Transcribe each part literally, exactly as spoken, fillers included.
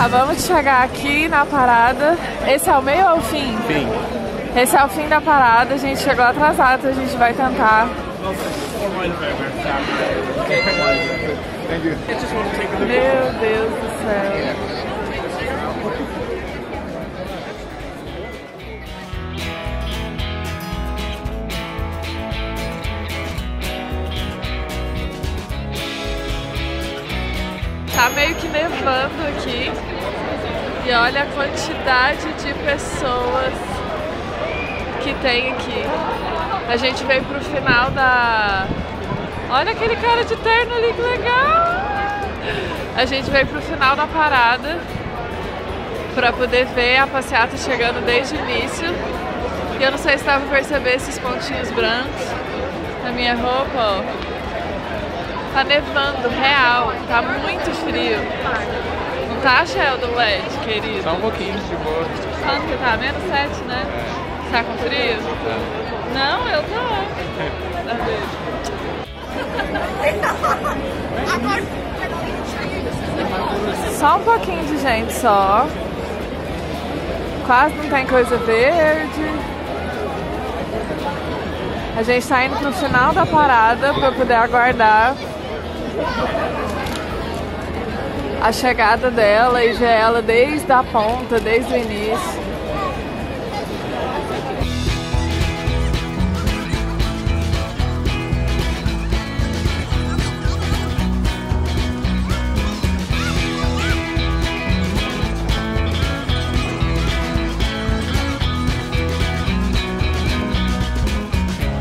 Acabamos de chegar aqui na parada. Esse é o meio ou o fim? Fim. Esse é o fim da parada, a gente chegou atrasado, a gente vai tentar. Meu Deus do céu. Tá meio que nevando aqui e olha a quantidade de pessoas que tem aqui. A gente veio pro final da... Olha aquele cara de terno ali, que legal! A gente veio pro final da parada pra poder ver a passeata chegando desde o início. E eu não sei se dá pra perceber esses pontinhos brancos na minha roupa, ó. Tá nevando, real, tá muito frio. Não tá, Sheldon Led, querido? Só um pouquinho, de boa. Quanto que tá? menos sete, né? É. Tá com frio? É. Não, eu tô. Dá beijo. Só um pouquinho de gente só. Quase não tem coisa verde. A gente tá indo pro final da parada pra poder aguardar a chegada dela e ver ela desde a ponta, desde o início. Thank you.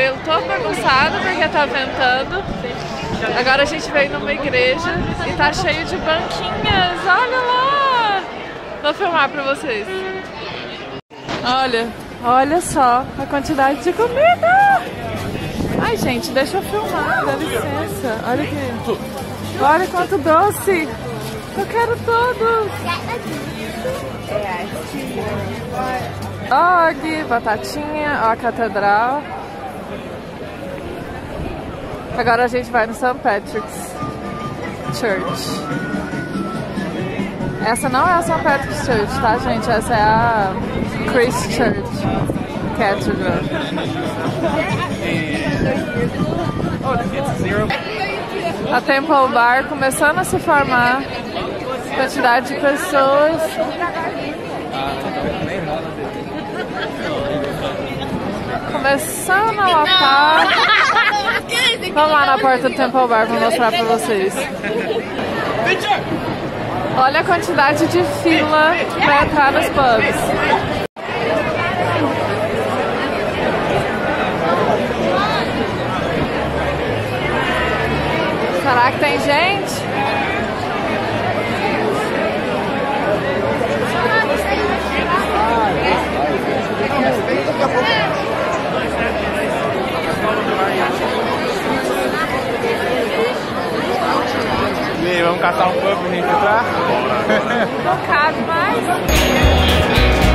cabelo todo bagunçado porque tá ventando. Agora a gente veio numa igreja e tá cheio de banquinhas, olha lá! Vou filmar pra vocês. Olha, olha só a quantidade de comida! Ai gente, deixa eu filmar, dá licença. Olha aqui, olha quanto doce! Eu quero todos! Og, batatinha, ó a catedral. Agora a gente vai no Saint Patrick's Church. Essa não é a Saint Patrick's Church, tá gente? Essa é a Christ Church Cathedral. A Temple Bar começando a se formar. Quantidade de pessoas. Começando a lotar. Vamos lá na porta do Temple Bar pra mostrar pra vocês. Olha a quantidade de fila pra entrar nos pubs. Será que tem gente? E aí, vamos caçar um pub pra gente entrar? Não cabe mais.